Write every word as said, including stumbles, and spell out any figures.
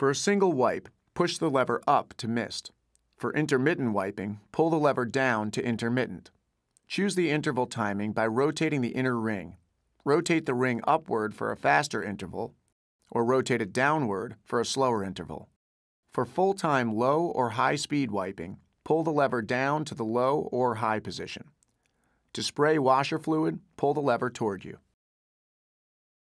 For a single wipe, push the lever up to mist. For intermittent wiping, pull the lever down to intermittent. Choose the interval timing by rotating the inner ring. Rotate the ring upward for a faster interval, or rotate it downward for a slower interval. For full-time low or high-speed wiping, pull the lever down to the low or high position. To spray washer fluid, pull the lever toward you.